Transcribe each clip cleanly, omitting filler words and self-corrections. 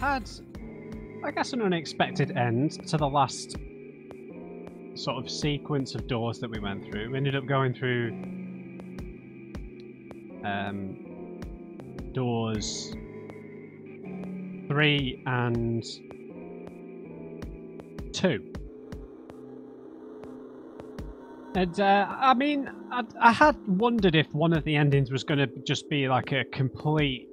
had, I guess, an unexpected end to the last sort of sequence of doors that we went through. We ended up going through doors 3 and 2. And, I mean, I had wondered if one of the endings was going to just be like a complete,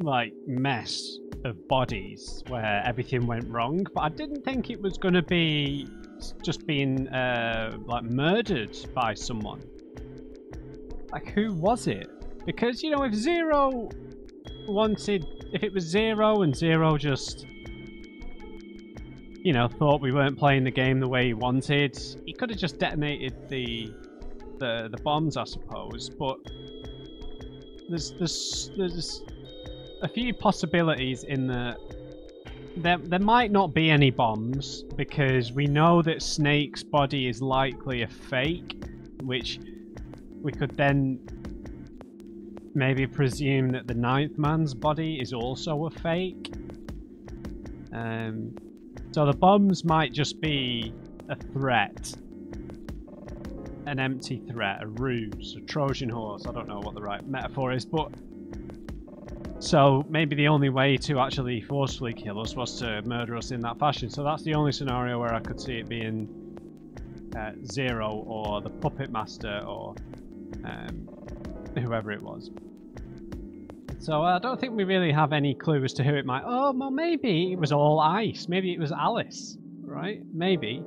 like, mess of bodies where everything went wrong, but I didn't think it was going to be just being, like, murdered by someone. Like, who was it? Because, you know, if Zero wanted, if it was Zero and Zero just, you know, thought we weren't playing the game the way he wanted, he could have just detonated the bombs, I suppose. But there's a few possibilities in that there might not be any bombs, because we know that Snake's body is likely a fake, which we could then maybe presume that the ninth man's body is also a fake. So the bombs might just be a threat, an empty threat, a ruse, a Trojan horse. I don't know what the right metaphor is, but so maybe the only way to actually forcefully kill us was to murder us in that fashion. So that's the only scenario where I could see it being Zero or the Puppet Master or whoever it was. So I don't think we really have any clue as to who it might... Oh, well, maybe it was all ice. Maybe it was Alice, right? Maybe.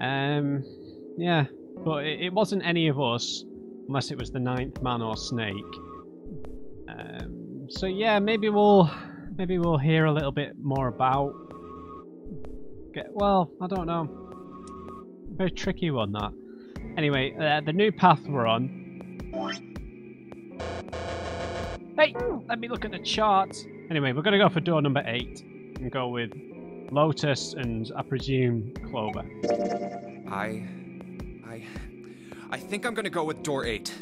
Yeah, but it wasn't any of us, unless it was the ninth man or Snake. So yeah, maybe we'll hear a little bit more about... Well, I don't know. Very tricky one, that. Anyway, the new path we're on... Hey, let me look at the chart. Anyway, we're going to go for door number 8 and go with Lotus and, I presume, Clover. I think I'm going to go with door 8.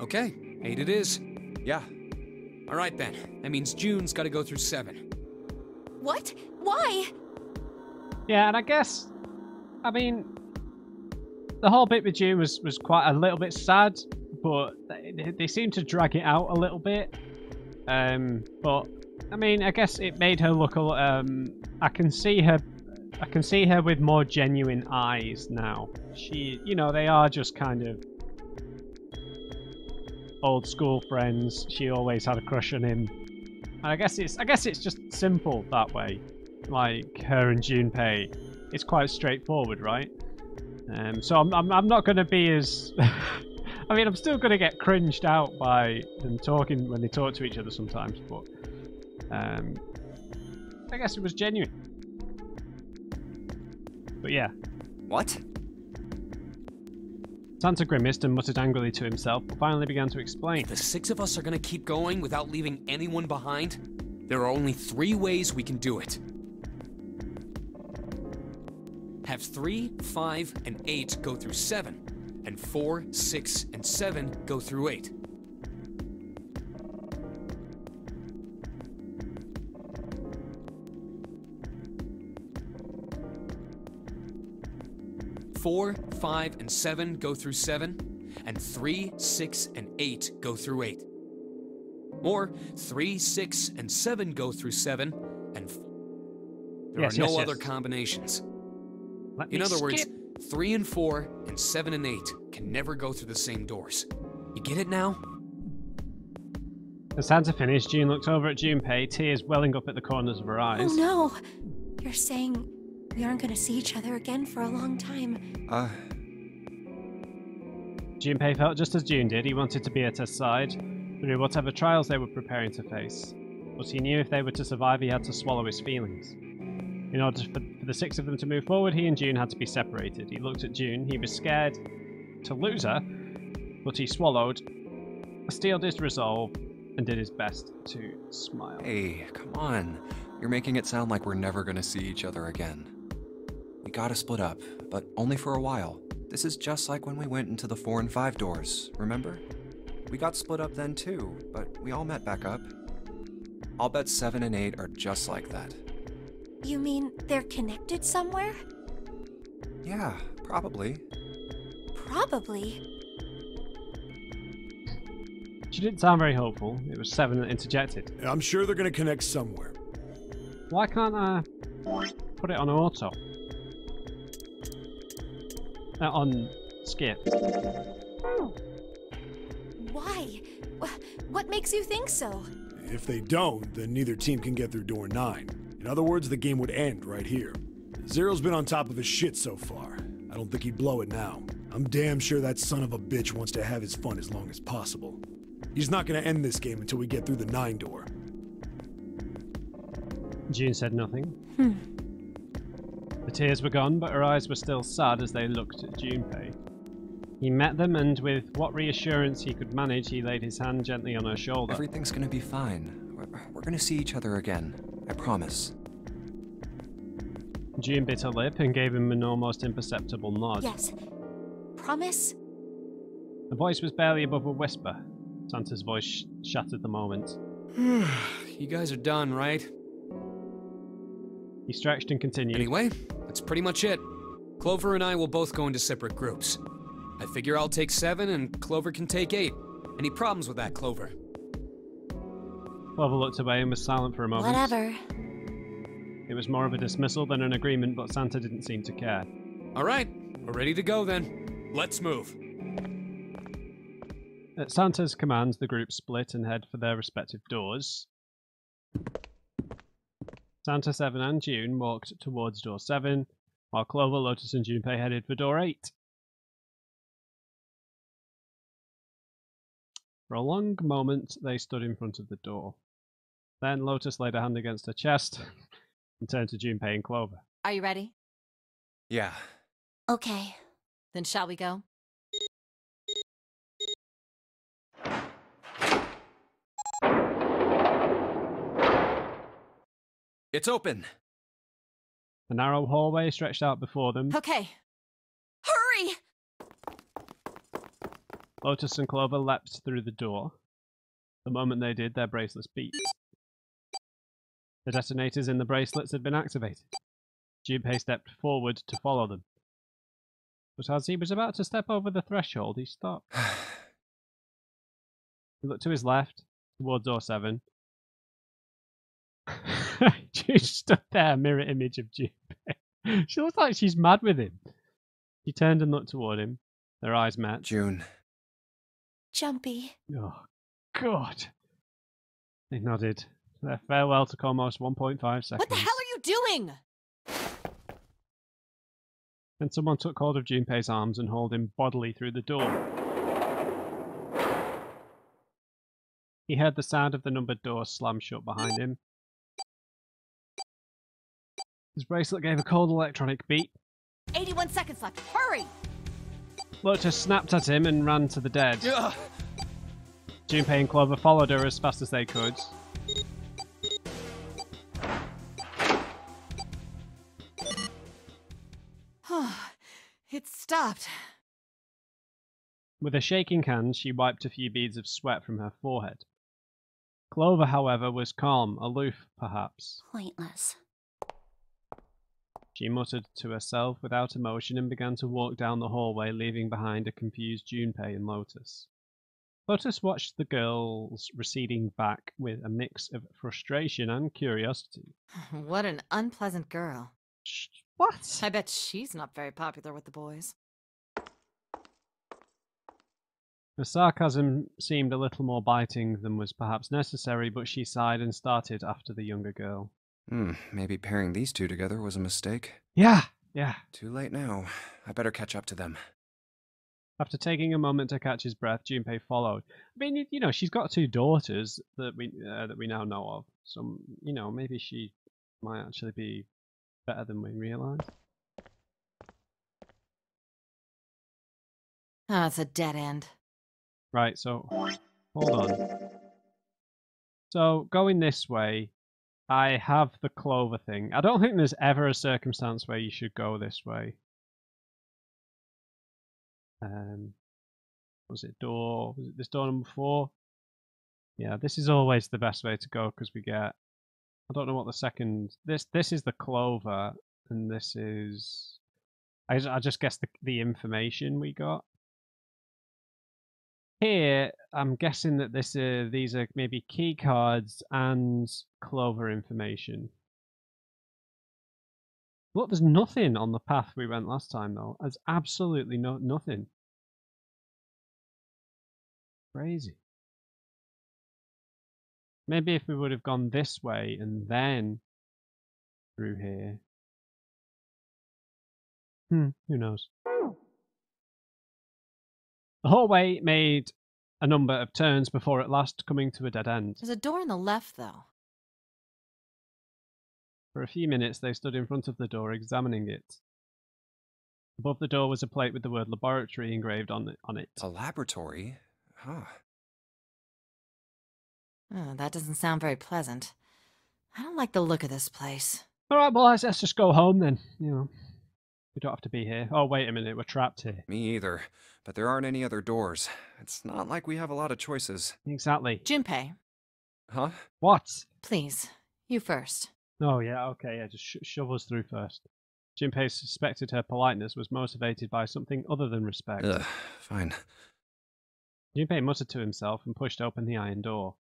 Okay, 8 it is. Yeah. All right, then. That means June's got to go through 7. What? Why? Yeah, and I guess, I mean, the whole bit with June was quite a little bit sad, but they seem to drag it out a little bit. But I mean, I guess it made her look a lot, I can see her with more genuine eyes now. She, you know, they are just kind of old school friends. She always had a crush on him, and I guess it's just simple that way. Like, her and Junpei, it's quite straightforward, right? So I'm not going to be as I mean, I'm still going to get cringed out by them talking when they talk to each other sometimes, but I guess it was genuine. But yeah. What? Santa grimaced and muttered angrily to himself, but finally began to explain. The 6 of us are going to keep going without leaving anyone behind? There are only 3 ways we can do it. Have 3, 5, and 8 go through 7. And 4, 6, and 7 go through 8. Four, 5, and 7 go through 7, and 3, 6, and 8 go through 8. Or 3, 6, and 7 go through 7, and there are no other combinations. In other words, 3 and 4 and 7 and 8 can never go through the same doors. You get it now? As Santa finished, June looked over at Junpei, tears welling up at the corners of her eyes. Oh no! You're saying we aren't going to see each other again for a long time. Junpei felt just as June did. He wanted to be at her side through whatever trials they were preparing to face. But he knew if they were to survive, he had to swallow his feelings. In order for the 6 of them to move forward, he and June had to be separated. He looked at June. He was scared to lose her, but he swallowed, steeled his resolve, and did his best to smile. Hey, come on. You're making it sound like we're never going to see each other again. We gotta split up, but only for a while. This is just like when we went into the 4 and 5 doors, remember? We got split up then too, but we all met back up. I'll bet 7 and 8 are just like that. You mean they're connected somewhere? Yeah, probably. Probably? She didn't sound very hopeful. It was 7 that interjected. I'm sure they're going to connect somewhere. Why can't I put it on auto? On skip. Why? What makes you think so? If they don't, then neither team can get through door 9. In other words, the game would end right here. Zero's been on top of his shit so far. I don't think he'd blow it now. I'm damn sure that son of a bitch wants to have his fun as long as possible. He's not gonna end this game until we get through the 9 door. June said nothing. The tears were gone, but her eyes were still sad as they looked at Junpei. He met them, and with what reassurance he could manage, he laid his hand gently on her shoulder. Everything's gonna be fine. We're gonna see each other again. I promise. June bit her lip and gave him an almost imperceptible nod. Yes. Promise? The voice was barely above a whisper. Santa's voice shattered the moment. You guys are done, right? He stretched and continued. Anyway, that's pretty much it. Clover and I will both go into separate groups. I figure I'll take 7 and Clover can take 8. Any problems with that, Clover? Clover looked away and was silent for a moment. Whatever. It was more of a dismissal than an agreement, but Santa didn't seem to care. Alright, we're ready to go then. Let's move. At Santa's command, the group split and head for their respective doors. Santa, 7 and June walked towards door 7, while Clover, Lotus and Junpei headed for door 8. For a long moment, they stood in front of the door. Then Lotus laid her hand against her chest and turned to Junpei and Clover. Are you ready? Yeah. Okay. Then shall we go? It's open! The narrow hallway stretched out before them. Okay. Hurry! Lotus and Clover leapt through the door. The moment they did, their bracelets beeped. The detonators in the bracelets had been activated. Junpei stepped forward to follow them. But as he was about to step over the threshold, he stopped. He looked to his left, towards door 7. She stood there, mirror image of Junpei. She looks like she's mad with him. She turned and looked toward him. Their eyes met. June. Jumpy. Oh, God. They nodded. Their farewell took almost 1.5 seconds. What the hell are you doing? Then someone took hold of Junpei's arms and hauled him bodily through the door. He heard the sound of the numbered door slam shut behind him. His bracelet gave a cold electronic beat. 81 seconds left. Hurry! Lotus snapped at him and ran to the dead. Ugh. Junpei and Clover followed her as fast as they could. It stopped. With a shaking hand, she wiped a few beads of sweat from her forehead. Clover, however, was calm, aloof, perhaps. Pointless. She muttered to herself without emotion and began to walk down the hallway, leaving behind a confused Junpei and Lotus. Lotus watched the girls receding back with a mix of frustration and curiosity. What an unpleasant girl. What? I bet she's not very popular with the boys. The sarcasm seemed a little more biting than was perhaps necessary, but she sighed and started after the younger girl. Maybe pairing these two together was a mistake. Yeah. Too late now. I better catch up to them. After taking a moment to catch his breath, Junpei followed. I mean, you know, she's got 2 daughters that we now know of. So, you know, maybe she might actually be better than we realize. Oh, it's a dead end. Right, so hold on. So going this way. I have the Clover thing. I don't think there's ever a circumstance where you should go this way. Was it this door number 4? Yeah, this is always the best way to go because we get, I don't know what the second, this is the Clover, and this is, I just guess the information we got. Here, I'm guessing that this these are maybe key cards and Clover information. Look, there's nothing on the path we went last time, though. There's absolutely nothing. Crazy. Maybe if we would have gone this way and then through here. Who knows? The hallway made a number of turns before at last coming to a dead end. There's a door on the left, though. For a few minutes, they stood in front of the door, examining it. Above the door was a plate with the word laboratory engraved on it. A laboratory? Huh. Oh, that doesn't sound very pleasant. I don't like the look of this place. All right, well, let's just go home then. You know, we don't have to be here. Oh, wait a minute, we're trapped here. Me either, but there aren't any other doors. It's not like we have a lot of choices. Exactly. Junpei. Huh? What? Please, you first. Oh, yeah, okay, yeah, just shove us through first. Junpei suspected her politeness was motivated by something other than respect. Ugh, fine. Junpei muttered to himself and pushed open the iron door.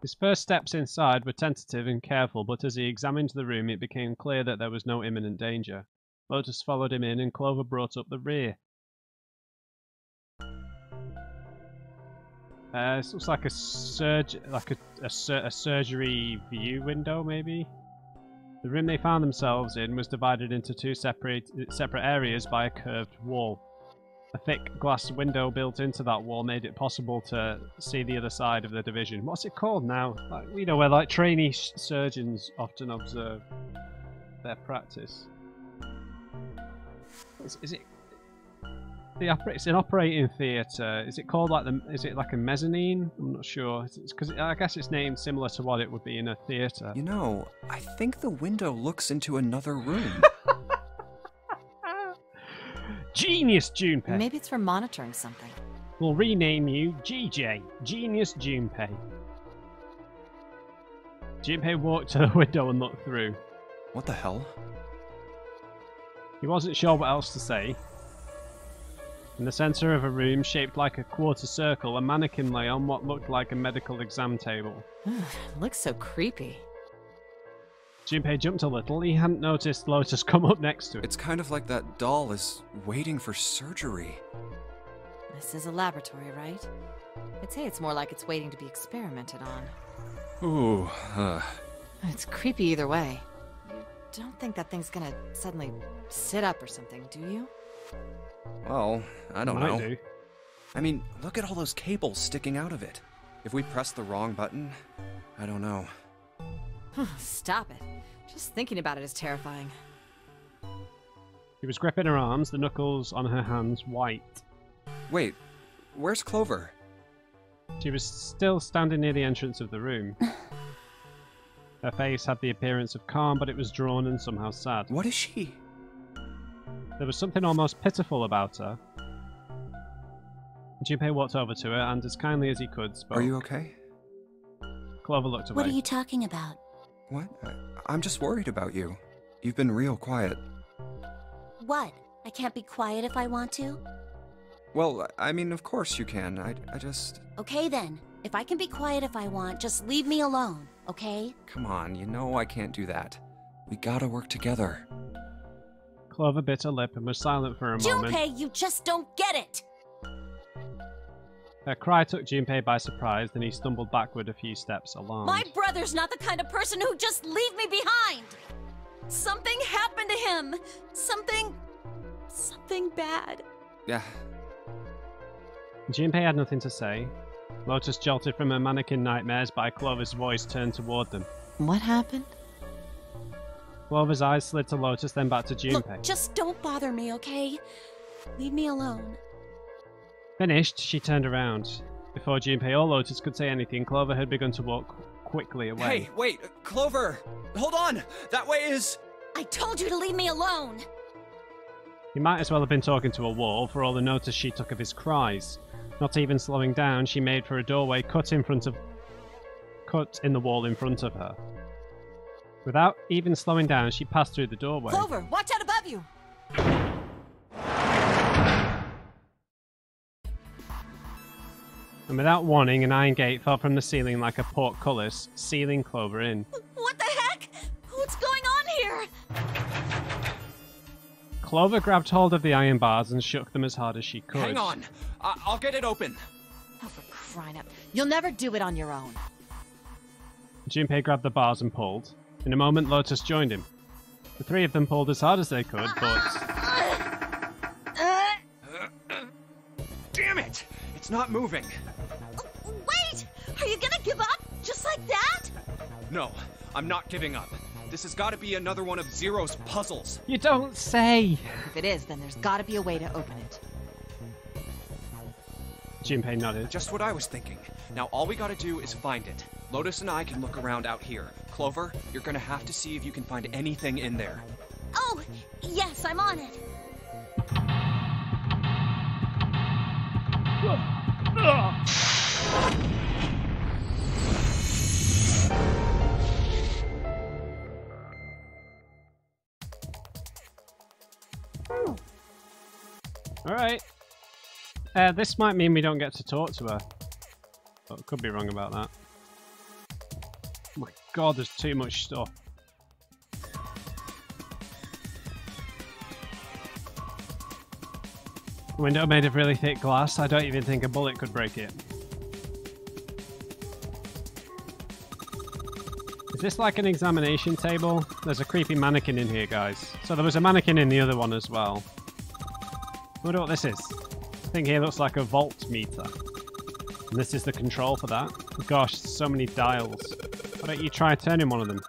His first steps inside were tentative and careful, but as he examined the room, it became clear that there was no imminent danger. Lotus followed him in, and Clover brought up the rear. This looks like a surgery view window, maybe. The room they found themselves in was divided into two separate areas by a curved wall. A thick glass window built into that wall made it possible to see the other side of the division. What's it called now? Like, you know, where like trainee surgeons often observe their practice. It's an operating theatre. Is it called like a mezzanine? I'm not sure. It's because I guess it's named similar to what it would be in a theatre. You know, I think the window looks into another room. Genius Junpei. Maybe it's for monitoring something. We'll rename you GJ. Genius Junpei. Junpei walked to the window and looked through. What the hell? He wasn't sure what else to say. In the center of a room shaped like a quarter circle, a mannequin lay on what looked like a medical exam table. Looks so creepy. Junpei jumped a little. He hadn't noticed Lotus come up next to it. It's kind of like that doll is waiting for surgery. This is a laboratory, right? I'd say it's more like it's waiting to be experimented on. Ooh, It's creepy either way. You don't think that thing's gonna suddenly sit up or something, do you? Well, I don't know. Do. I mean, look at all those cables sticking out of it. If we press the wrong button, I don't know. Stop it. Just thinking about it is terrifying. She was gripping her arms, the knuckles on her hands white. Wait, where's Clover? She was still standing near the entrance of the room. Her face had the appearance of calm, but it was drawn and somehow sad. What is she? There was something almost pitiful about her. Junpei walked over to her and, as kindly as he could, spoke. Are you okay? Clover looked away. What are you talking about? What? I'm just worried about you. You've been real quiet. What? I can't be quiet if I want to? Well, I mean, of course you can. I just... Okay then. If I can be quiet if I want, just leave me alone, okay? Come on, you know I can't do that. We gotta work together. Clover bit her lip and was silent for a moment. Junpei, you just don't get it! Her cry took Junpei by surprise, then he stumbled backward a few steps alarmed. My brother's not the kind of person who'd just leave me behind! Something happened to him! Something bad. Yeah. Junpei had nothing to say. Lotus jolted from her mannequin nightmares by Clover's voice turned toward them. What happened? Clover's eyes slid to Lotus, then back to Junpei. Look, just don't bother me, okay? Leave me alone. Finished, she turned around. Before Junpei or Lotus could say anything, Clover had begun to walk quickly away. Hey, wait! Clover! Hold on! That way is... I told you to leave me alone! He might as well have been talking to a wall for all the notice she took of his cries. Not even slowing down, she made for a doorway cut in the wall in front of her. Without even slowing down, she passed through the doorway. Clover, watch out above you! And without warning, an iron gate fell from the ceiling like a portcullis, sealing Clover in. What the heck? What's going on here? Clover grabbed hold of the iron bars and shook them as hard as she could. Hang on! I'll get it open! Oh, for crying out. You'll never do it on your own. Junpei grabbed the bars and pulled. In a moment, Lotus joined him. The three of them pulled as hard as they could, but... Damn it! It's not moving! Wait! Are you gonna give up? Just like that? No, I'm not giving up. This has gotta be another one of Zero's puzzles. You don't say! If it is, then there's gotta be a way to open it. Junpei nodded. Just what I was thinking. Now all we gotta do is find it. Lotus and I can look around out here. Clover, you're gonna have to see if you can find anything in there. Oh, yes, I'm on it. Alright. This might mean we don't get to talk to her. But could be wrong about that. Oh my god, there's too much stuff. A window made of really thick glass. I don't even think a bullet could break it. Is this like an examination table? There's a creepy mannequin in here, guys. So there was a mannequin in the other one as well. I wonder what this is. I think here looks like a voltmeter. And this is the control for that. Gosh, so many dials. Why don't you try turning one of them?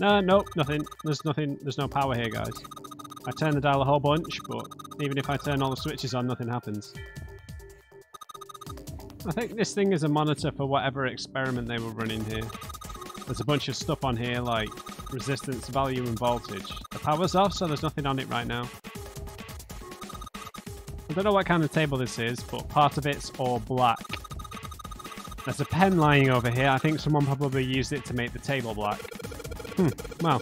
No, nope, nothing. There's nothing. There's no power here, guys. I turned the dial a whole bunch, but even if I turn all the switches on, nothing happens. I think this thing is a monitor for whatever experiment they were running here. There's a bunch of stuff on here like resistance, value, and voltage. The power's off, so there's nothing on it right now. I don't know what kind of table this is, but part of it's all black. There's a pen lying over here. I think someone probably used it to make the table black. Well,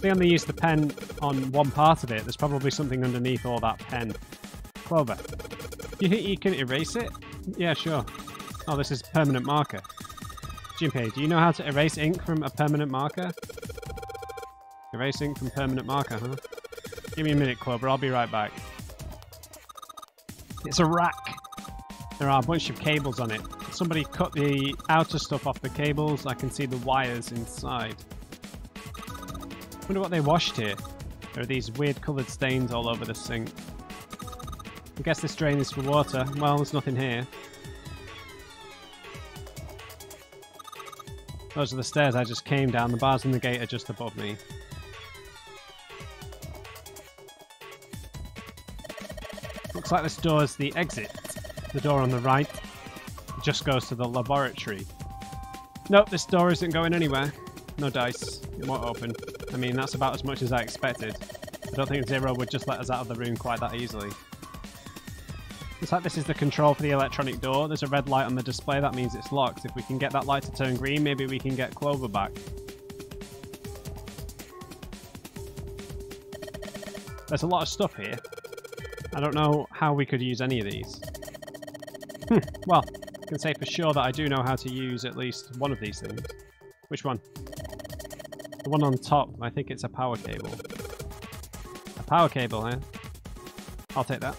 they only used the pen on one part of it. There's probably something underneath all that pen. Clover, you think you can erase it? Yeah, sure. Oh, this is permanent marker. Junpei, do you know how to erase ink from a permanent marker? Erase ink from permanent marker, huh? Give me a minute, Clover. I'll be right back. It's a rack. There are a bunch of cables on it. Somebody cut the outer stuff off the cables. I can see the wires inside. I wonder what they washed here. There are these weird coloured stains all over the sink. I guess this drain is for water. Well, there's nothing here. Those are the stairs I just came down. The bars and the gate are just above me. Looks like this door is the exit. The door on the right just goes to the laboratory. Nope, this door isn't going anywhere. No dice. It won't open. I mean, that's about as much as I expected. I don't think Zero would just let us out of the room quite that easily. Looks like this is the control for the electronic door. There's a red light on the display. That means it's locked. If we can get that light to turn green, maybe we can get Clover back. There's a lot of stuff here. I don't know how we could use any of these. Well, I can say for sure that I do know how to use at least one of these things. Which one? The one on top. I think it's a power cable. A power cable, eh? I'll take that.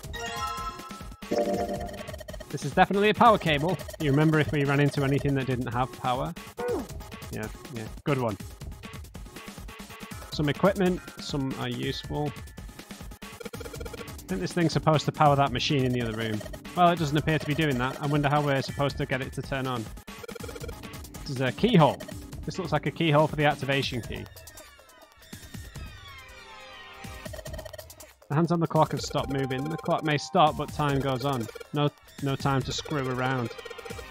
This is definitely a power cable. You remember if we ran into anything that didn't have power? Yeah. Good one. Some equipment. Some are useful. I think this thing's supposed to power that machine in the other room. Well, it doesn't appear to be doing that. I wonder how we're supposed to get it to turn on. This is a keyhole. This looks like a keyhole for the activation key. The hands on the clock have stopped moving. The clock may stop, but time goes on. No time to screw around.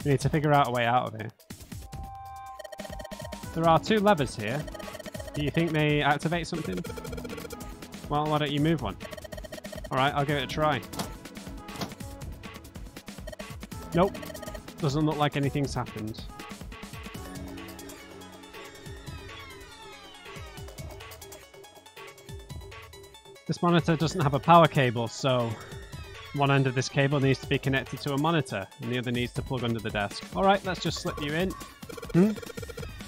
We need to figure out a way out of here. There are two levers here. Do you think they activate something? Well, why don't you move one? Alright, I'll give it a try. Nope. Doesn't look like anything's happened. This monitor doesn't have a power cable, so one end of this cable needs to be connected to a monitor, and the other needs to plug under the desk. Alright, let's just slip you in.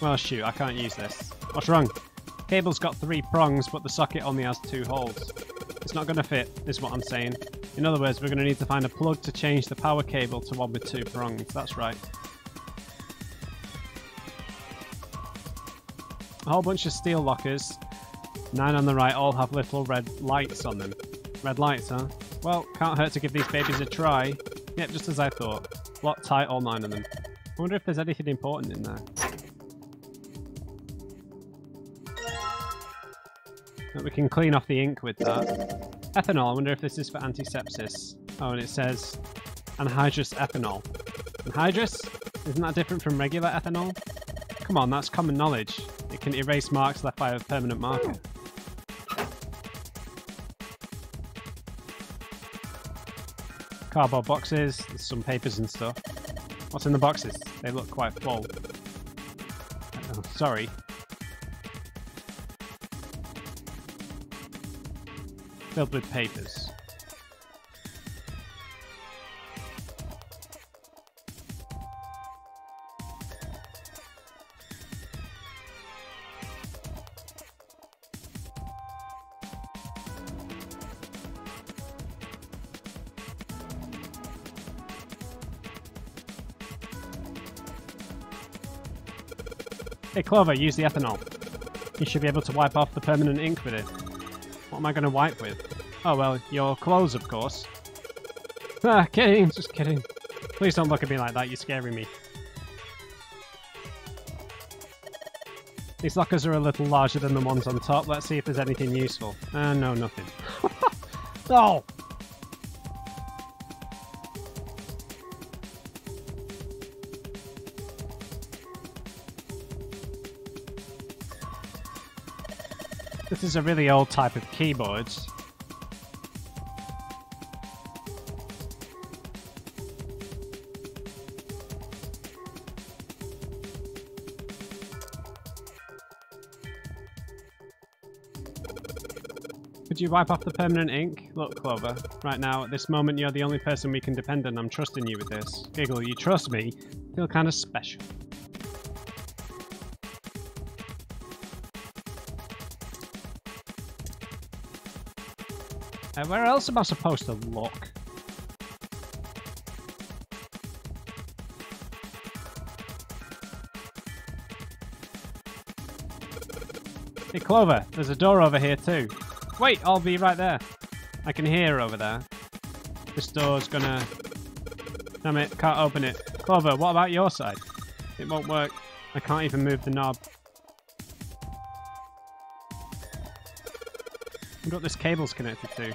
Well, shoot, I can't use this. What's wrong? Cable's got 3 prongs, but the socket only has 2 holes. It's not going to fit, is what I'm saying. In other words, we're going to need to find a plug to change the power cable to one with 2 prongs. That's right. A whole bunch of steel lockers. 9 on the right all have little red lights on them. Red lights, huh? Well, can't hurt to give these babies a try. Yep, just as I thought. Locked tight, all 9 of them. I wonder if there's anything important in there. We can clean off the ink with that. Ethanol, I wonder if this is for antisepsis. Oh, and it says anhydrous ethanol. Anhydrous? Isn't that different from regular ethanol? Come on, that's common knowledge. It can erase marks left by a permanent marker. Cardboard boxes, there's some papers and stuff. What's in the boxes? They look quite full. Oh, sorry. Filled with papers. Hey Clover, use the ethanol. You should be able to wipe off the permanent ink with it. What am I going to wipe with? Oh well, your clothes, of course. Ah, kidding, just kidding. Please don't look at me like that, you're scaring me. These lockers are a little larger than the ones on top. Let's see if there's anything useful. No, nothing. Oh! This is a really old type of keyboard. Could you wipe off the permanent ink? Look, Clover, right now, at this moment, you're the only person we can depend on. I'm trusting you with this. Giggle, you trust me? Feel kind of special. Where else am I supposed to look? Hey Clover, there's a door over here too. Wait, I'll be right there. I can hear over there. This door's gonna... Damn it, can't open it. Clover, what about your side? It won't work. I can't even move the knob. I've got this cable's connected to.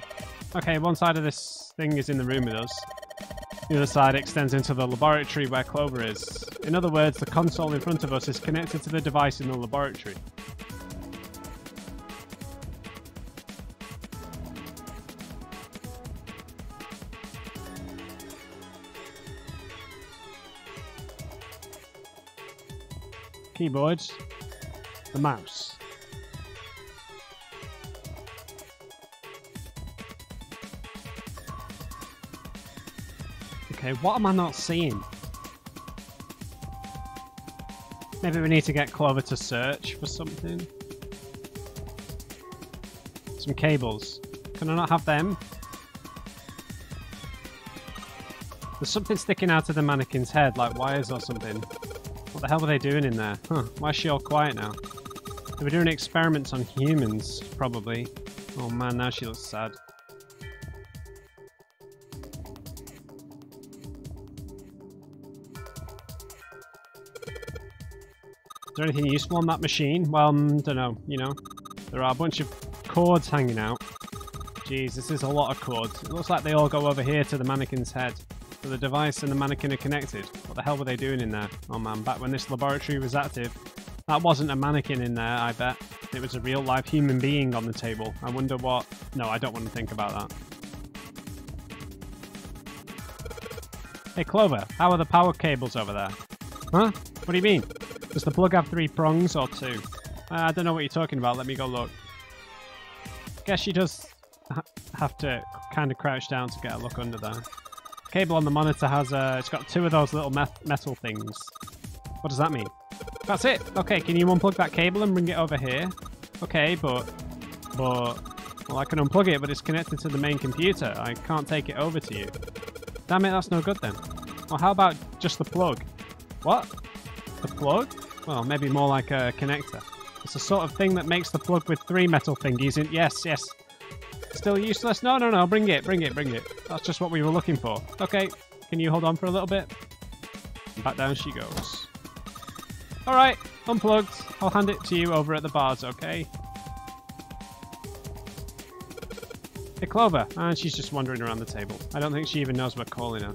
Okay, one side of this thing is in the room with us. The other side extends into the laboratory where Clover is. In other words, the console in front of us is connected to the device in the laboratory. Keyboards. The mouse. Okay, what am I not seeing? Maybe we need to get Clover to search for something. Some cables. Can I not have them? There's something sticking out of the mannequin's head, like wires or something. What the hell were they doing in there? Huh, why is she all quiet now? They were doing experiments on humans, probably. Oh man, now she looks sad. Is there anything useful on that machine? Well, don't know, you know. There are a bunch of cords hanging out. Jeez, this is a lot of cords. It looks like they all go over here to the mannequin's head. So the device and the mannequin are connected. What the hell were they doing in there? Oh man, back when this laboratory was active, that wasn't a mannequin in there, I bet. It was a real-life human being on the table. I wonder what... No, I don't want to think about that. Hey, Clover, how are the power cables over there? Huh? What do you mean? Does the plug have 3 prongs or 2? I don't know what you're talking about. Let me go look. Guess she does have to kind of crouch down to get a look under there. Cable on the monitor has it's got 2 of those little metal things. What does that mean? That's it. Okay, can you unplug that cable and bring it over here? Okay, well, I can unplug it, but it's connected to the main computer. I can't take it over to you. Damn it, that's no good then. Well, how about just the plug? What? The plug? Well, maybe more like a connector. It's the sort of thing that makes the plug with 3 metal thingies in. Yes, yes. Still useless? No, no, no. Bring it, bring it, bring it. That's just what we were looking for. Okay, can you hold on for a little bit? And back down she goes. All right, unplugged. I'll hand it to you over at the bars, okay? Hey, Clover. And she's just wandering around the table. I don't think she even knows we're calling her.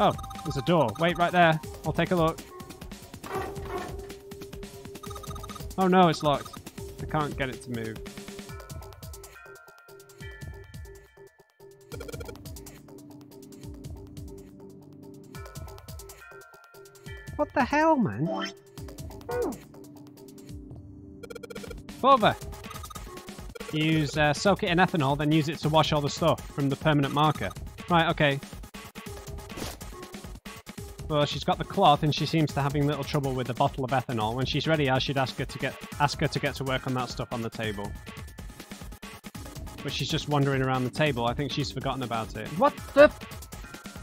Oh, there's a door. Wait right there. I'll take a look. Oh no, it's locked. I can't get it to move. What the hell, man? Clover! Use, soak it in ethanol, then use it to wash all the stuff from the permanent marker. Right, okay. Well, she's got the cloth, and she seems to having little trouble with the bottle of ethanol. When she's ready, I should ask her to get to work on that stuff on the table. But she's just wandering around the table. I think she's forgotten about it. What the?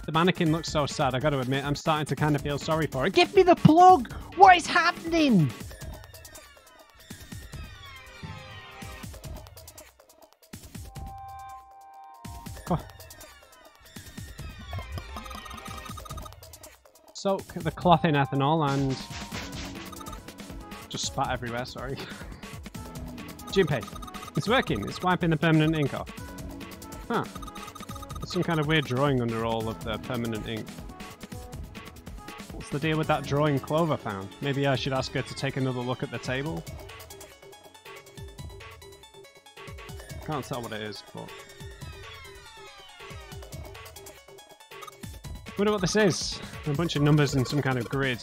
The mannequin looks so sad. I got to admit, I'm starting to kind of feel sorry for her. Give me the plug! What is happening? Soak the cloth in ethanol and just spat everywhere, sorry. Junpei, it's working. It's wiping the permanent ink off. Huh. There's some kind of weird drawing under all of the permanent ink. What's the deal with that drawing Clover found? Maybe I should ask her to take another look at the table? Can't tell what it is, but... Wonder what this is. A bunch of numbers and some kind of grid.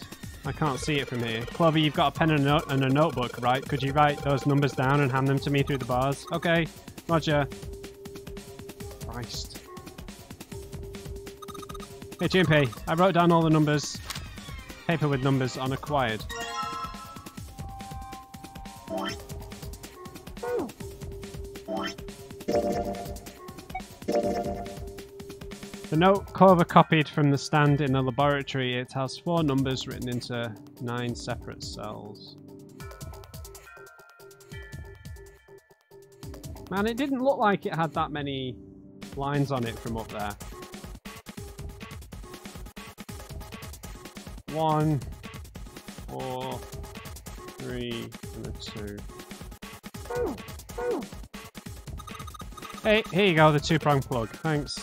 I can't see it from here. Clover, you've got a pen and a notebook, right? Could you write those numbers down and hand them to me through the bars? Okay, Roger. Christ. Hey, Junpei, I wrote down all the numbers. Paper with numbers unacquired. The note Clover copied from the stand in the laboratory. It has 4 numbers written into 9 separate cells. Man, it didn't look like it had that many lines on it from up there. 1, 4, 3, and a 2. Hey, here you go, the 2-prong plug. Thanks.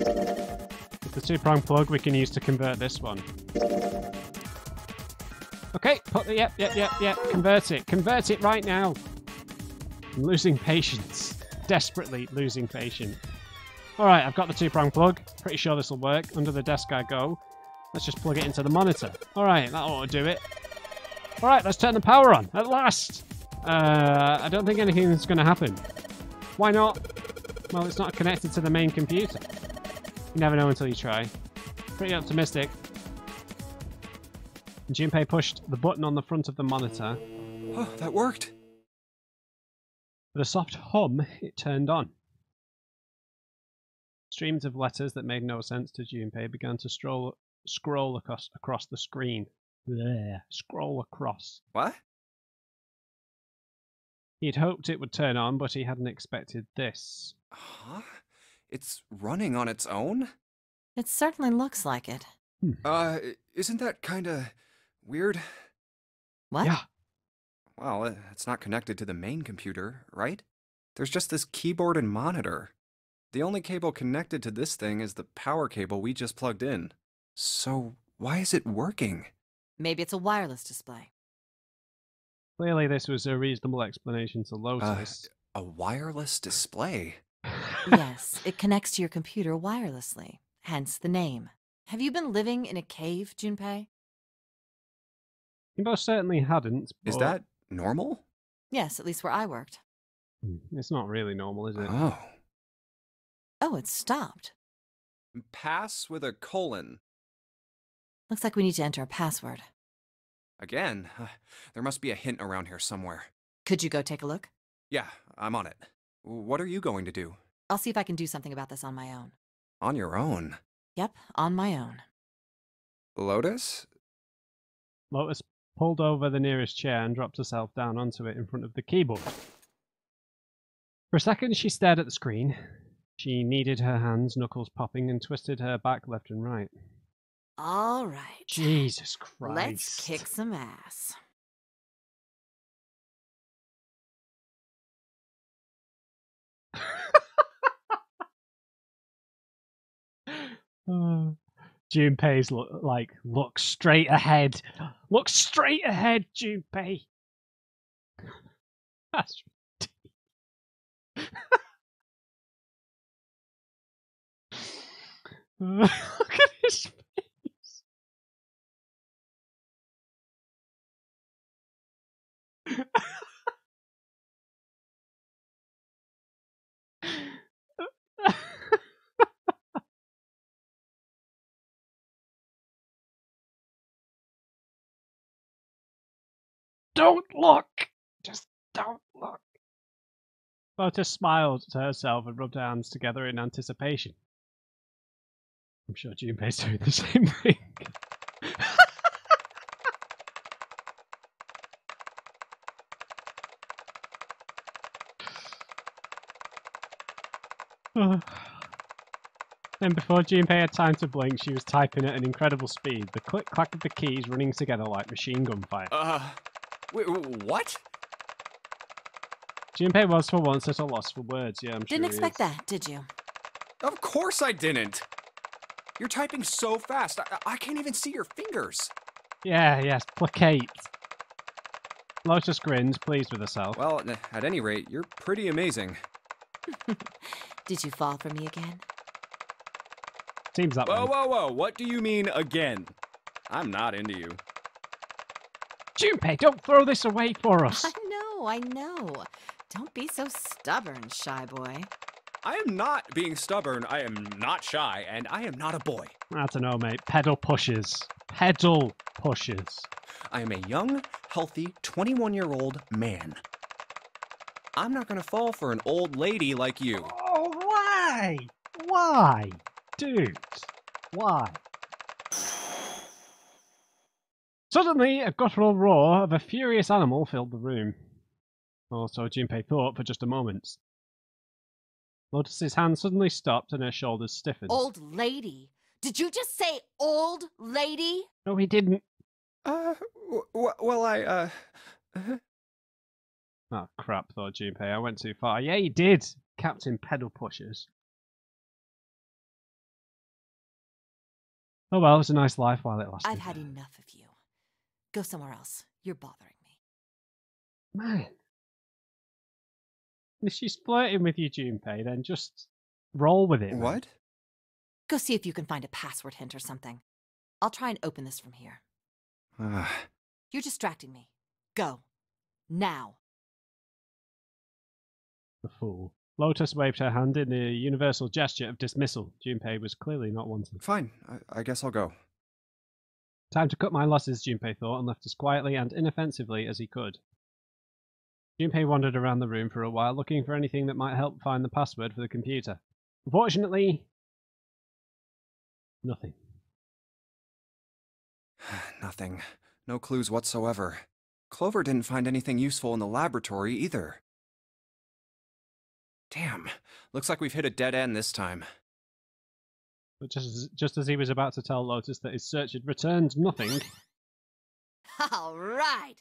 With the 2-prong plug we can use to convert this one. Okay, put the, yep, convert it. Convert it right now. I'm losing patience. Desperately losing patience. Alright, I've got the 2-prong plug. Pretty sure this will work. Under the desk I go. Let's just plug it into the monitor. Alright, that ought to do it. Alright, let's turn the power on. At last! I don't think anything's going to happen. Why not? Well, it's not connected to the main computer. You never know until you try. Pretty optimistic. And Junpei pushed the button on the front of the monitor. Oh, that worked! With a soft hum, it turned on. Streams of letters that made no sense to Junpei began to scroll across the screen. Blech. Scroll across. What? He'd hoped it would turn on, but he hadn't expected this. Huh? It's running on its own? It certainly looks like it. Isn't that kinda weird? What? Yeah. Well, it's not connected to the main computer, right? There's just this keyboard and monitor. The only cable connected to this thing is the power cable we just plugged in. So, why is it working? Maybe it's a wireless display. Clearly this was a reasonable explanation to Lotus. A wireless display? Yes, it connects to your computer wirelessly, hence the name. Have you been living in a cave, Junpei? I certainly hadn't. Is that normal? Yes, at least where I worked. It's not really normal, is it? Oh. Oh, it's stopped. Pass with a colon. Looks like we need to enter a password. Again? There must be a hint around here somewhere. Could you go take a look? Yeah, I'm on it. What are you going to do? I'll see if I can do something about this on my own. On your own? Yep, on my own. Lotus? Lotus pulled over the nearest chair and dropped herself down onto it in front of the keyboard. For a second, she stared at the screen. She kneaded her hands, knuckles popping, and twisted her back left and right. All right. Jesus Christ. Let's kick some ass. Junpei's look straight ahead. Look straight ahead, Junpei. That's look at his face. Don't look. Just don't look. Lotus smiled to herself and rubbed her hands together in anticipation. I'm sure Junpei's doing the same thing. And before Junpei had time to blink, she was typing at an incredible speed, the click-clack of the keys running together like machine gun fire. Wait, what? Junpei was for once at a loss for words, yeah, I'm sure. Didn't expect that, did you? Of course I didn't! You're typing so fast, I can't even see your fingers. Yeah, yes, placate. Lotus grins, pleased with herself. Well, at any rate, you're pretty amazing. Did you fall for me again? Seems that way. Whoa, what do you mean again? I'm not into you. Junpei, don't throw this away for us. I know. Don't be so stubborn, shy boy. I am not being stubborn, I am not shy, and I am not a boy. I don't know, mate. Pedal pushes. Pedal pushes. I am a young, healthy, 21-year-old man. I'm not going to fall for an old lady like you. Oh, why? Why? Dude, why? Suddenly, a guttural roar of a furious animal filled the room. Or so Junpei thought for just a moment. Lotus's hand suddenly stopped and her shoulders stiffened. Old lady? Did you just say old lady? No, he didn't. Oh, crap, thought Junpei. I went too far. Yeah, he did. Captain Pedal Pushers. Oh, well, it was a nice life while it lasted. I've had enough of you. Go somewhere else. You're bothering me. Man. If she's flirting with you, Junpei, then just roll with it. What? Man. Go see if you can find a password hint or something. I'll try and open this from here. You're distracting me. Go. Now. The fool. Lotus waved her hand in a universal gesture of dismissal. Junpei was clearly not wanted. Fine. I guess I'll go. Time to cut my losses, Junpei thought, and left as quietly and inoffensively as he could. Junpei wandered around the room for a while, looking for anything that might help find the password for the computer. Unfortunately, nothing. Nothing. No clues whatsoever. Clover didn't find anything useful in the laboratory either. Damn. Looks like we've hit a dead end this time. But just as he was about to tell Lotus that his search had returned nothing... All right!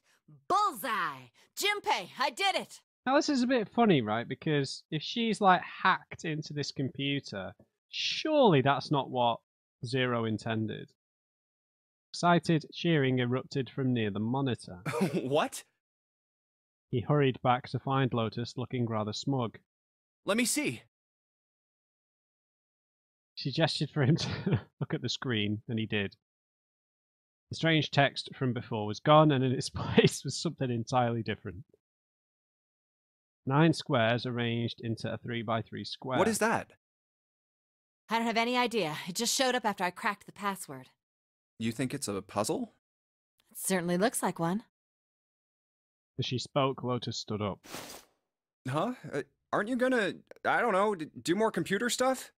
Bullseye! Junpei, I did it! Now this is a bit funny, right? Because if she's like hacked into this computer, surely that's not what Zero intended. Excited cheering erupted from near the monitor. What? He hurried back to find Lotus looking rather smug. Let me see. She gestured for him to look at the screen, and he did. The strange text from before was gone, and in its place was something entirely different. 9 squares arranged into a 3x3 square. What is that? I don't have any idea. It just showed up after I cracked the password. You think it's a puzzle? It certainly looks like one. As she spoke, Lotus stood up. Huh? Aren't you gonna, I don't know, do more computer stuff?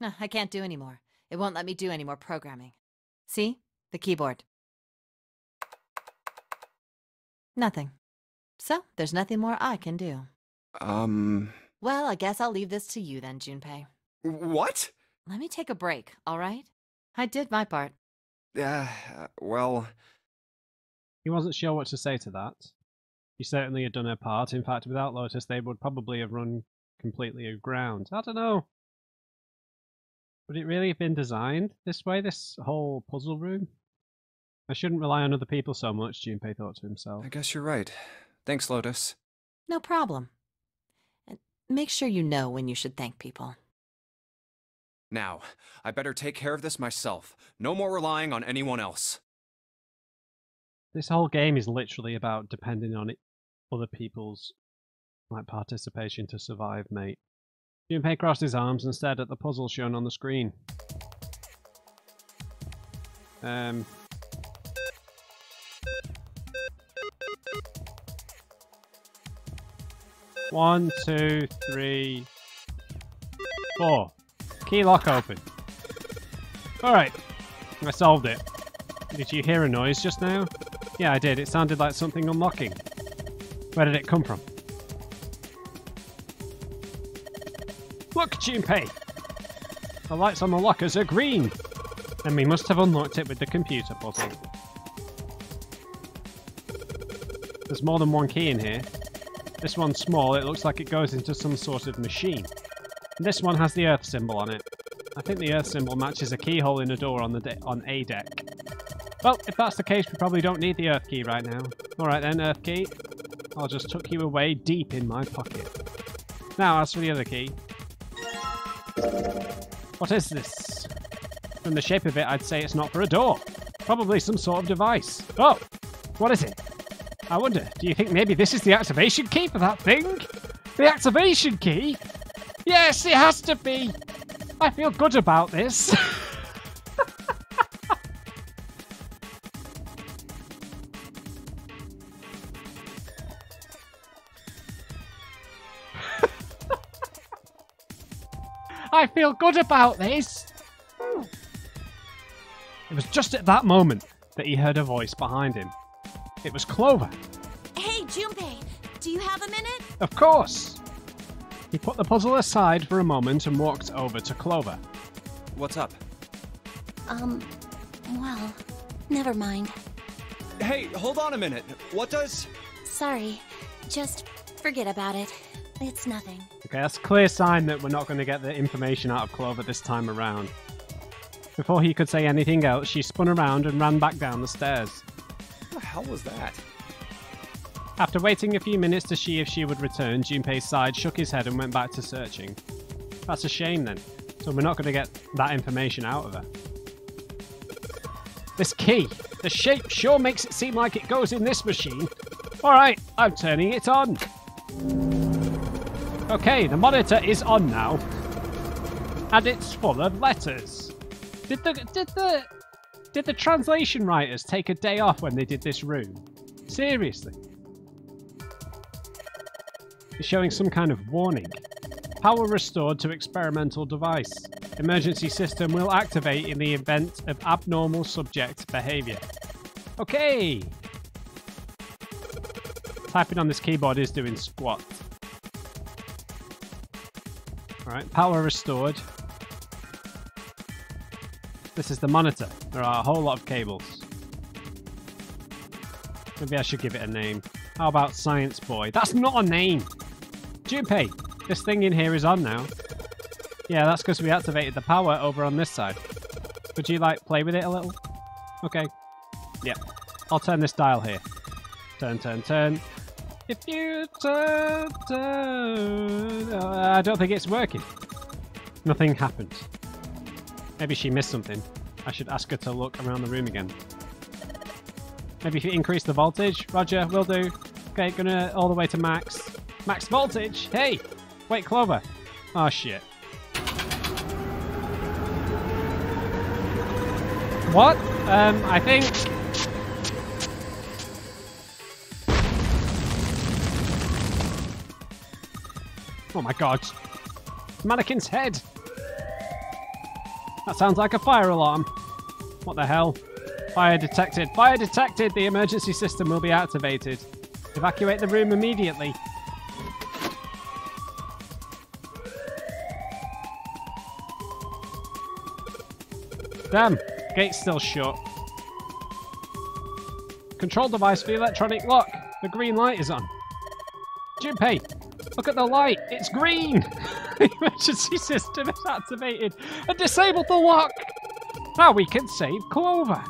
No, I can't do any more. It won't let me do any more programming. See? The keyboard. Nothing. So, there's nothing more I can do. Well, I guess I'll leave this to you then, Junpei. What? Let me take a break, all right? I did my part. Well... He wasn't sure what to say to that. She certainly had done her part. In fact, without Lotus, they would probably have run completely aground. I don't know. Would it really have been designed this way, this whole puzzle room? I shouldn't rely on other people so much, Junpei thought to himself. I guess you're right. Thanks, Lotus. No problem. And make sure you know when you should thank people. Now, I better take care of this myself. No more relying on anyone else. This whole game is literally about depending on other people's participation to survive, mate. Junpei crossed his arms and stared at the puzzle shown on the screen. One, two, three, four. Key lock open. Alright. I solved it. Did you hear a noise just now? Yeah, I did. It sounded like something unlocking. Where did it come from? Look, Junpei! The lights on the lockers are green! And we must have unlocked it with the computer puzzle. There's more than one key in here. This one's small. It looks like it goes into some sort of machine. And this one has the Earth symbol on it. I think the Earth symbol matches a keyhole in a door on a deck. Well, if that's the case, we probably don't need the Earth key right now. Alright then, Earth key. I'll just tuck you away deep in my pocket. Now, as for the other key. What is this? From the shape of it, I'd say it's not for a door. Probably some sort of device. Oh! What is it? I wonder, do you think maybe this is the activation key for that thing? The activation key? Yes, it has to be! I feel good about this. I feel good about this! It was just at that moment that he heard a voice behind him. It was Clover. Hey, Junpei, do you have a minute? Of course! He put the puzzle aside for a moment and walked over to Clover. What's up? Well, never mind. Hey, hold on a minute. What does... Sorry, just forget about it. It's nothing. Okay, that's a clear sign that we're not going to get the information out of Clover this time around. Before he could say anything else, she spun around and ran back down the stairs. What the hell was that? After waiting a few minutes to see if she would return, Junpei's side shook his head and went back to searching. That's a shame then, so we're not going to get that information out of her. This key! The shape sure makes it seem like it goes in this machine. Alright, I'm turning it on! Okay, the monitor is on now, and it's full of letters. Did the translation writers take a day off when they did this room? Seriously. It's showing some kind of warning. Power restored to experimental device. Emergency system will activate in the event of abnormal subject behavior. Okay. Typing on this keyboard is doing squat. Alright, power restored. This is the monitor. There are a whole lot of cables. Maybe I should give it a name. How about Science Boy? That's not a name! Junpei, this thing in here is on now. Yeah, that's because we activated the power over on this side. Would you, like, play with it a little? Okay. Yep. I'll turn this dial here. Turn, turn, turn. If you I don't think it's working. Nothing happens. Maybe she missed something. I should ask her to look around the room again. Maybe if you increase the voltage. Roger, will do. Okay, gonna all the way to max. Max voltage! Hey! Wait, Clover! Oh shit. What? I think... Oh my god. Mannequin's head! That sounds like a fire alarm. What the hell? Fire detected. Fire detected! The emergency system will be activated. Evacuate the room immediately. Damn, gate's still shut. Control device for the electronic lock. The green light is on. Junpei, look at the light. It's green. The emergency system is activated and disabled the lock. Now we can save Clover.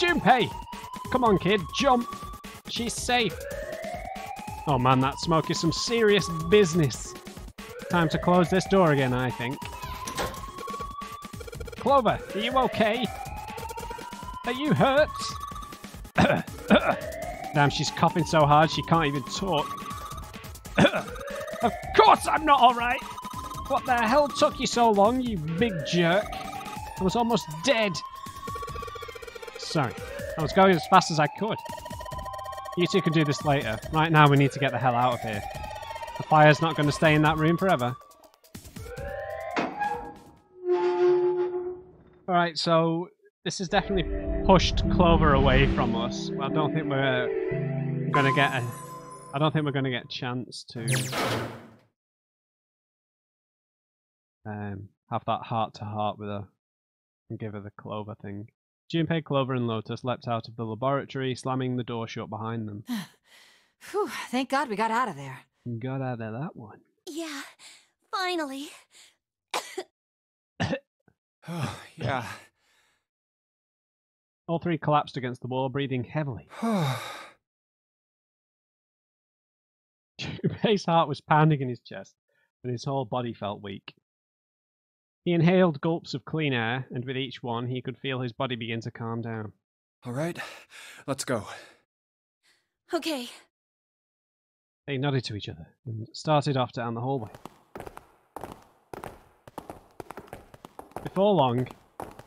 Junpei, come on, kid, jump. She's safe. Oh man, that smoke is some serious business. Time to close this door again, I think. Clover, are you okay? Are you hurt? Damn, she's coughing so hard she can't even talk. Of course I'm not alright! What the hell took you so long, you big jerk? I was almost dead. Sorry, I was going as fast as I could. You two can do this later. Right now we need to get the hell out of here. The fire's not going to stay in that room forever. Alright, so this has definitely pushed Clover away from us. I don't think we're gonna get a chance to have that heart to heart with her and give her the Clover thing. Junpei, Clover and Lotus leapt out of the laboratory, slamming the door shut behind them. Phew, thank God we got out of there. Got out of that one. Yeah, finally. Oh, yeah. All three collapsed against the wall, breathing heavily. Junpei's heart was pounding in his chest, and his whole body felt weak. He inhaled gulps of clean air, and with each one, he could feel his body begin to calm down. All right, let's go. Okay. They nodded to each other and started off down the hallway. Before long,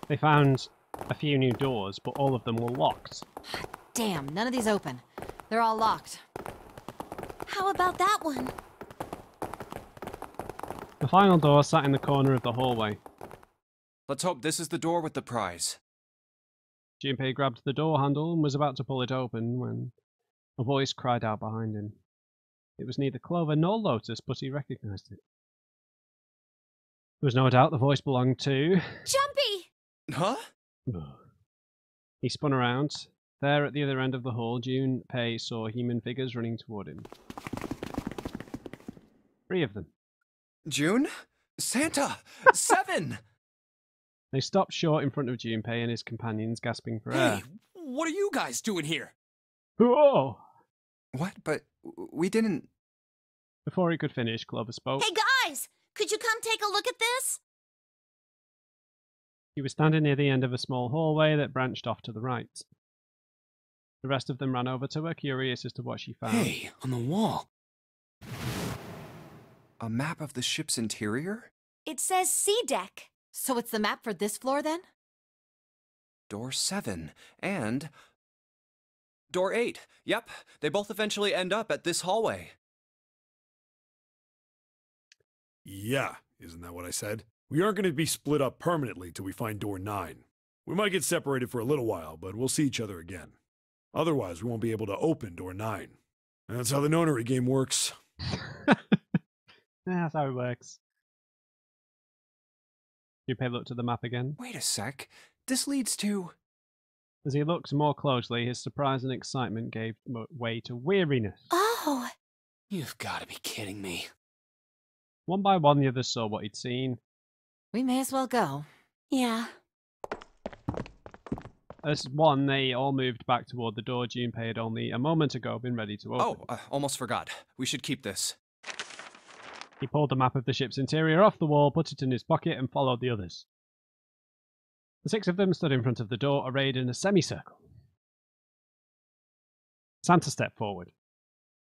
they found a few new doors, but all of them were locked. Damn, none of these open. They're all locked. How about that one? The final door sat in the corner of the hallway. Let's hope this is the door with the prize. Junpei grabbed the door handle and was about to pull it open when a voice cried out behind him. It was neither Clover nor Lotus, but he recognized it. There was no doubt the voice belonged to... Junpei! Huh? He spun around. There at the other end of the hall, Junpei saw human figures running toward him. Three of them. June? Santa! Seven! They stopped short in front of Junpei and his companions, gasping for air. Hey, what are you guys doing here? Whoa! What? But we didn't... Before he could finish, Clover spoke. Hey guys! Could you come take a look at this? He was standing near the end of a small hallway that branched off to the right. The rest of them ran over to her, curious as to what she found. Hey, on the wall! A map of the ship's interior? It says Sea Deck. So it's the map for this floor, then? Door 7 and... Door 8. Yep, they both eventually end up at this hallway. Yeah, isn't that what I said? We aren't going to be split up permanently till we find door 9. We might get separated for a little while, but we'll see each other again. Otherwise, we won't be able to open door 9. And that's how the Nonary game works. That's how it works. Junpei looked at the map again. Wait a sec. This leads to... As he looked more closely, his surprise and excitement gave way to weariness. Oh! You've got to be kidding me. One by one, the others saw what he'd seen. We may as well go. Yeah. As one, they all moved back toward the door Junpei had only a moment ago been ready to open. Oh, almost forgot. We should keep this. He pulled a map of the ship's interior off the wall, put it in his pocket, and followed the others. The six of them stood in front of the door, arrayed in a semicircle. Santa stepped forward.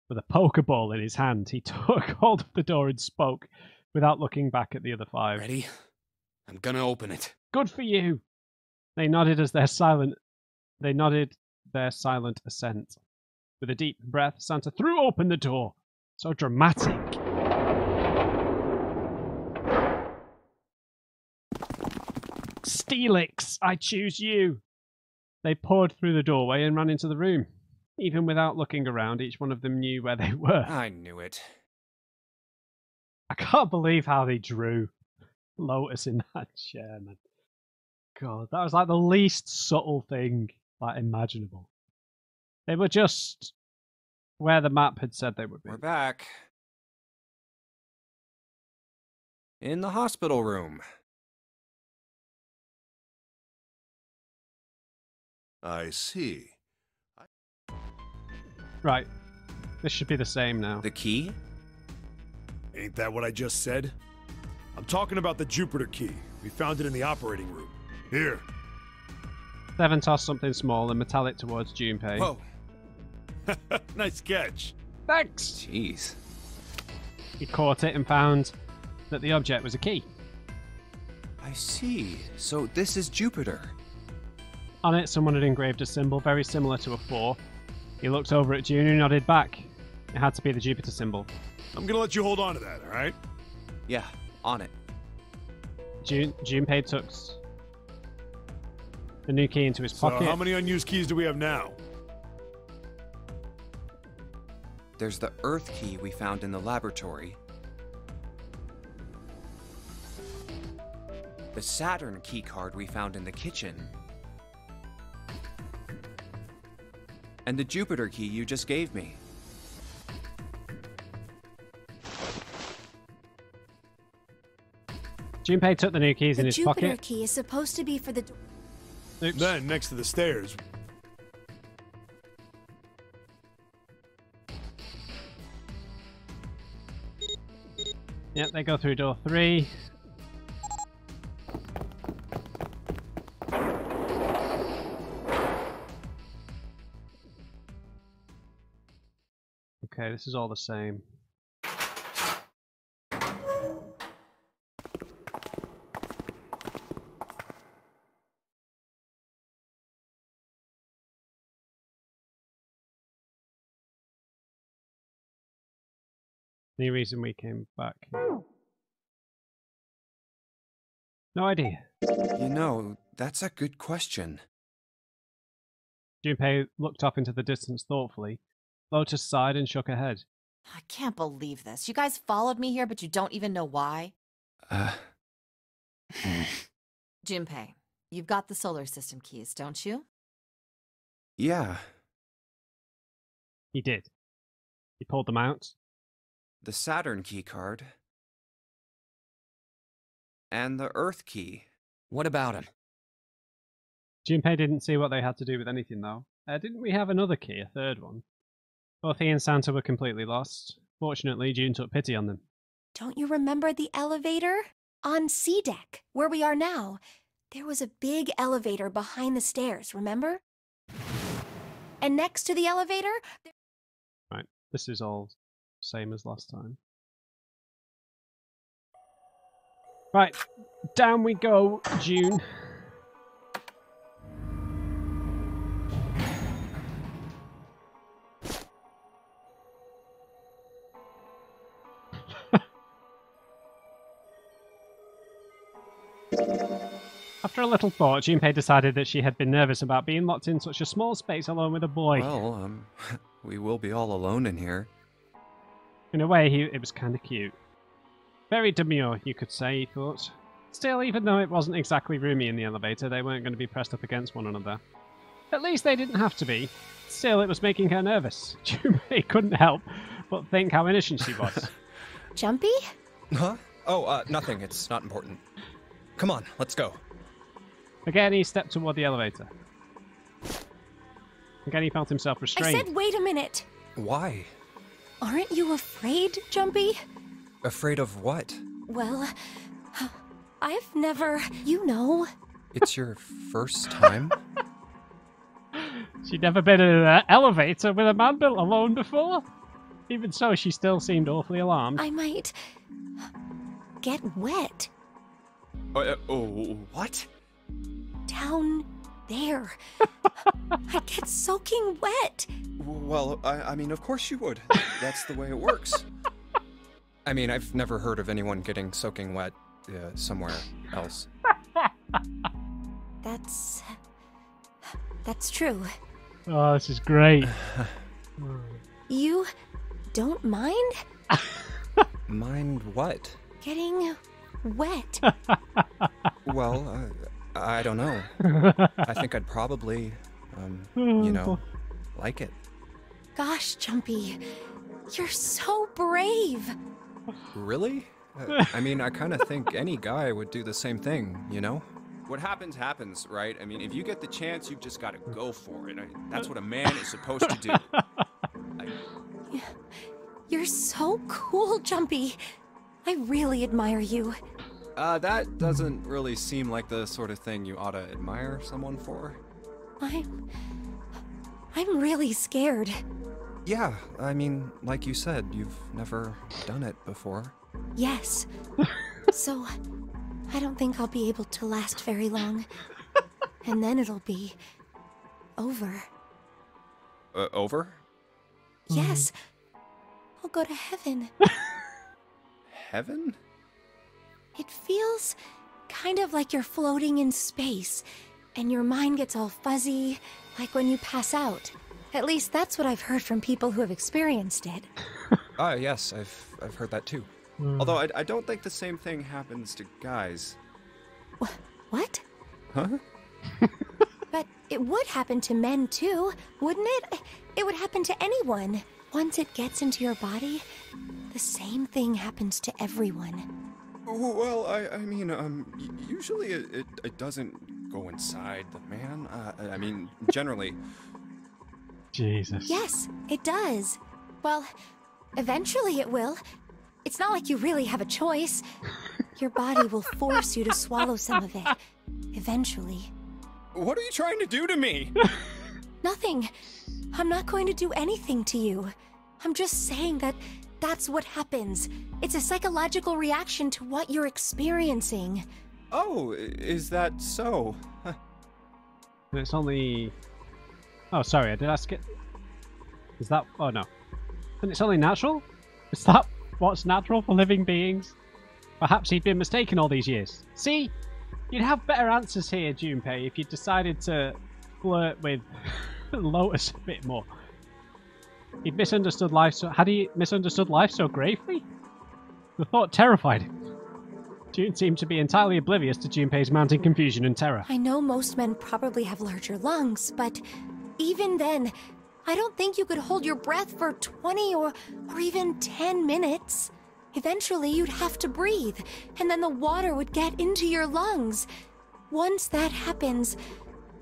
With a pokeball in his hand, he took hold of the door and spoke, without looking back at the other five. Ready? I'm gonna open it. Good for you! They nodded as their silent assent. With a deep breath, Santa threw open the door. So dramatic. Steelix, I choose you. They poured through the doorway and ran into the room. Even without looking around, each one of them knew where they were. I knew it. I can't believe how they drew Lotus in that chair, man. God, that was like the least subtle thing imaginable. They were just where the map had said they would be. We're back. In the hospital room. I see. Right. This should be the same now. The key? Ain't that what I just said? I'm talking about the Jupiter key. We found it in the operating room. Here. Seven tossed something small and metallic towards Junpei. Whoa. Nice catch. Thanks. Jeez. He caught it and found that the object was a key. I see. So this is Jupiter. On it, someone had engraved a symbol very similar to a 4. He looked over at June, who nodded back. It had to be the Jupiter symbol. I'm gonna let you hold on to that, all right? Yeah, on it. Junpei tucks the new key into his pocket. So how many unused keys do we have now? There's the Earth key we found in the laboratory. The Saturn key card we found in the kitchen. And the Jupiter key you just gave me. Junpei took the new keys in his pocket. The Jupiter key is supposed to be for the... Oops. Then, next to the stairs. Yep, they go through door 3. Okay, this is all the same. Any reason we came back? No idea. You know, that's a good question. Junpei looked up into the distance thoughtfully. Lotus sighed and shook her head. I can't believe this. You guys followed me here, but you don't even know why? Junpei, you've got the solar system keys, don't you? Yeah. He did. He pulled them out. The Saturn key card. And the Earth key. What about him? Junpei didn't see what they had to do with anything, though. Didn't we have another key, a third one? Both he and Santa were completely lost. Fortunately, June took pity on them. Don't you remember the elevator? On C deck, where we are now. There was a big elevator behind the stairs, remember? And next to the elevator... Right, this is all... same as last time. Right, down we go, June. After a little thought, Junpei decided that she had been nervous about being locked in such a small space alone with a boy. Well, we will be all alone in here. In a way, it was kind of cute. Very demure, you could say, he thought. Still, even though it wasn't exactly roomy in the elevator, they weren't going to be pressed up against one another. At least they didn't have to be. Still, it was making her nervous. Junpei couldn't help but think how innocent she was. Jumpy? Huh? Oh, nothing. It's not important. Come on, let's go. Again, he stepped toward the elevator. Uncanny felt himself restrained. I said wait a minute. Why? Aren't you afraid, Junpei? Afraid of what? Well, I've never... you know. It's your first time? She'd never been in an elevator with a man built alone before. Even so, she still seemed awfully alarmed. I might... get wet. What? Down there. I get soaking wet. Well, I mean, of course you would. That's the way it works. I mean, I've never heard of anyone getting soaking wet somewhere else. That's true. Oh, this is great. You don't mind? Mind what? Getting wet. Well, I don't know. I think I'd probably, you know, like it. Gosh, Junpei, you're so brave. Really? I mean, I kind of think any guy would do the same thing, you know? What happens, happens, right? I mean, if you get the chance, you've just got to go for it. That's what a man is supposed to do. You're so cool, Junpei. I really admire you. That doesn't really seem like the sort of thing you ought to admire someone for. I'm really scared. Yeah, I mean, like you said, you've never done it before. Yes. So, I don't think I'll be able to last very long. And then it'll be... over. Over? Yes. I'll go to heaven. Heaven? It feels kind of like you're floating in space, and your mind gets all fuzzy, like when you pass out. At least that's what I've heard from people who have experienced it. Ah, yes, I've heard that too. Although I don't think the same thing happens to guys. What? Huh? But it would happen to men too, wouldn't it? It would happen to anyone. Once it gets into your body, the same thing happens to everyone. Well, I mean, usually it doesn't go inside the man. I mean, generally. Jesus. Yes, it does. Well, eventually it will. It's not like you really have a choice. Your body will force you to swallow some of it, eventually. What are you trying to do to me? Nothing. I'm not going to do anything to you. I'm just saying that that's what happens. It's a psychological reaction to what you're experiencing. Oh, is that so? Huh. It's only... oh, sorry, did I skip? Is that... oh, no. And it's only natural? Is that... what's natural for living beings? Perhaps he'd been mistaken all these years. See? You'd have better answers here, Junpei, if you decided to flirt with Lotus a bit more. He'd misunderstood life so... had he misunderstood life so gravely? The thought terrified him. June seemed to be entirely oblivious to Junpei's mounting confusion and terror. I know most men probably have larger lungs, but even then... I don't think you could hold your breath for 20 or even 10 minutes. Eventually, you'd have to breathe, and then the water would get into your lungs. Once that happens,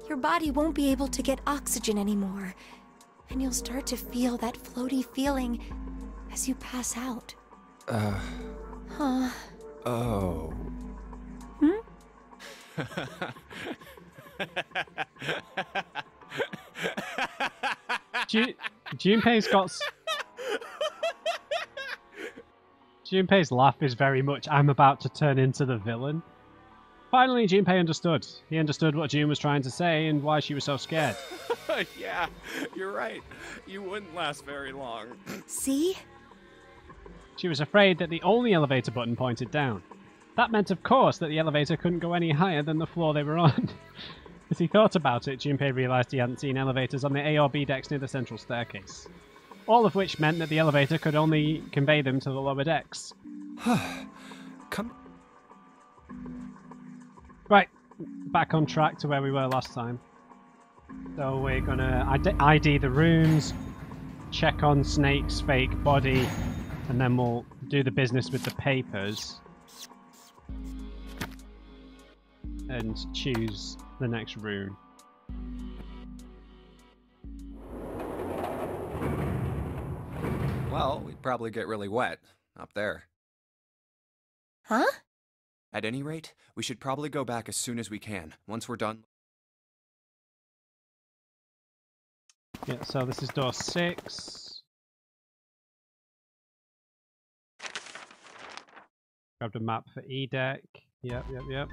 your body won't be able to get oxygen anymore, and you'll start to feel that floaty feeling as you pass out. Huh. Oh. Hmm? Junpei's got... Junpei's laugh is very much, I'm about to turn into the villain. Finally, Junpei understood. He understood what June was trying to say and why she was so scared. Yeah, you're right. You wouldn't last very long. See? She was afraid that the only elevator button pointed down. That meant, of course, that the elevator couldn't go any higher than the floor they were on. As he thought about it, Junpei realized he hadn't seen elevators on the A or B decks near the central staircase. All of which meant that the elevator could only convey them to the lower decks. Come. Right, back on track to where we were last time. So we're gonna ID the rooms, check on Snake's fake body, and then we'll do the business with the papers. And choose the next room. Well, we'd probably get really wet up there. Huh? At any rate, we should probably go back as soon as we can, once we're done. Yeah, so this is door 6. Grabbed a map for E-Deck. Yep, yep, yep.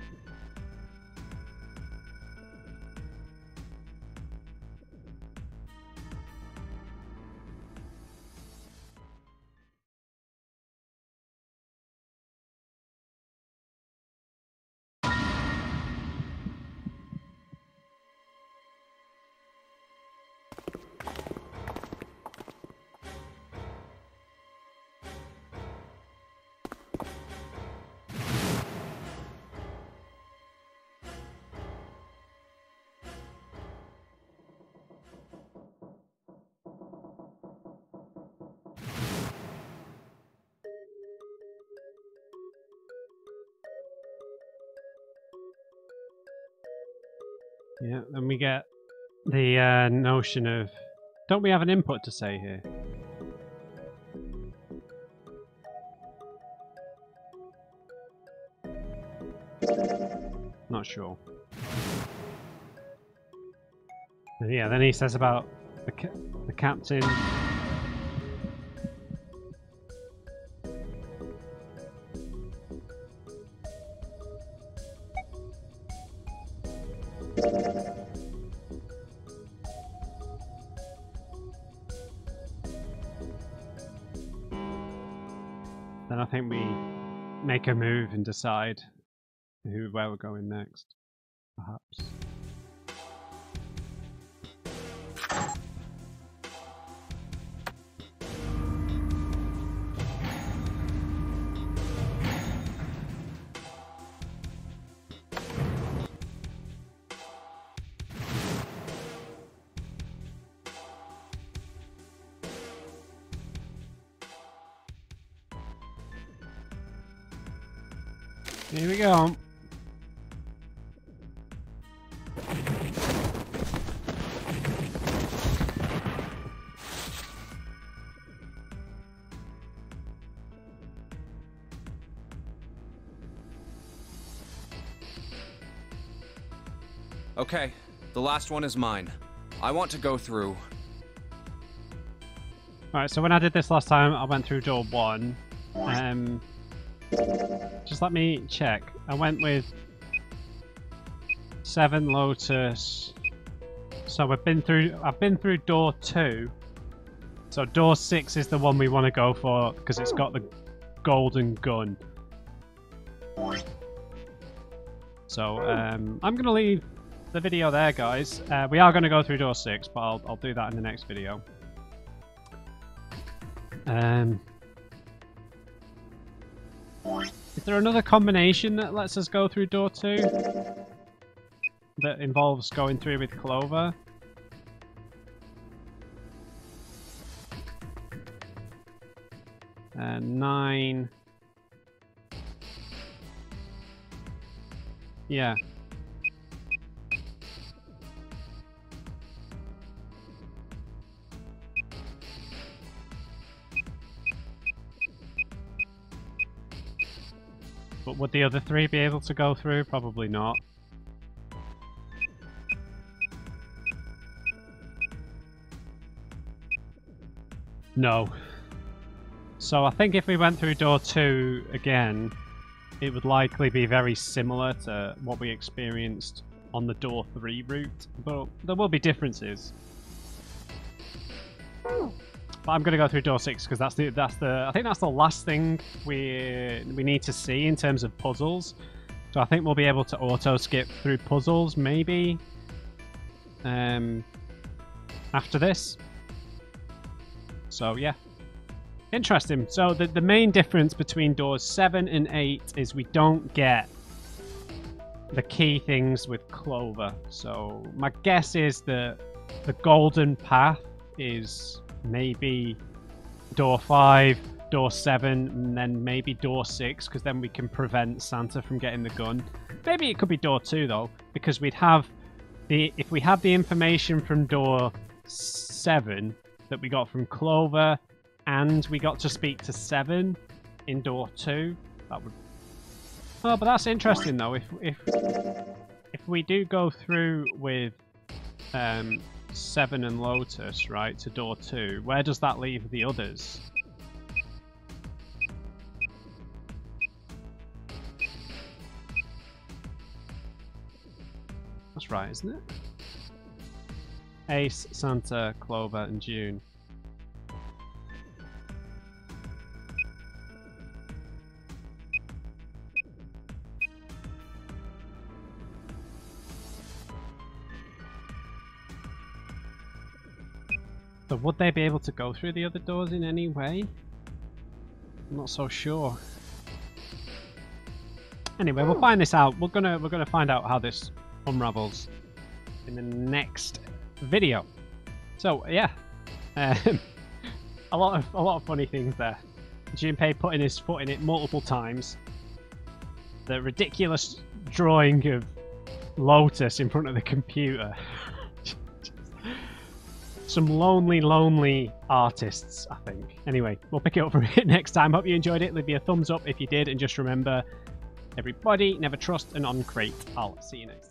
Yeah, then we get the notion of, don't we have an input to say here? Not sure. Yeah, then he says about the captain. A move and decide where we're going next, perhaps. Here we go. Okay, the last one is mine. I want to go through. Alright, so when I did this last time, I went through door 1. Just let me check. I went with Seven, Lotus. So I've been through door 2. So door 6 is the one we want to go for because it's got the golden gun. So I'm gonna leave the video there, guys. We are gonna go through door 6, but I'll do that in the next video. Is there another combination that lets us go through door 2? That involves going through with Clover? And 9. Yeah. But would the other 3 be able to go through? Probably not. No. So I think if we went through door 2 again, it would likely be very similar to what we experienced on the door 3 route, but there will be differences. But I'm gonna go through door 6 because I think that's the last thing we need to see in terms of puzzles. So I think we'll be able to auto skip through puzzles maybe after this. So yeah, interesting. So the main difference between doors 7 and 8 is we don't get the key things with Clover. So my guess is that the golden path is maybe door 5, door 7, and then maybe door 6, because then we can prevent Santa from getting the gun. Maybe it could be door 2 though, because we'd have the, if we had the information from door 7 that we got from Clover and we got to speak to Seven in door 2. That would. Oh, but that's interesting though. If we do go through with Seven and Lotus, right, to door 2, where does that leave the others? That's right, isn't it? Ace, Santa, Clover, and June. So would they be able to go through the other doors in any way? I'm not so sure. Anyway, we'll find this out. We're gonna find out how this unravels in the next video. So yeah, a lot of funny things there. Junpei putting his foot in it multiple times. The ridiculous drawing of Lotus in front of the computer. Some lonely artists, I think. Anyway, we'll pick it up from it next time. Hope you enjoyed it. Leave me a thumbs up if you did, and just remember, everybody, never trust an on-crate. I'll see you next time.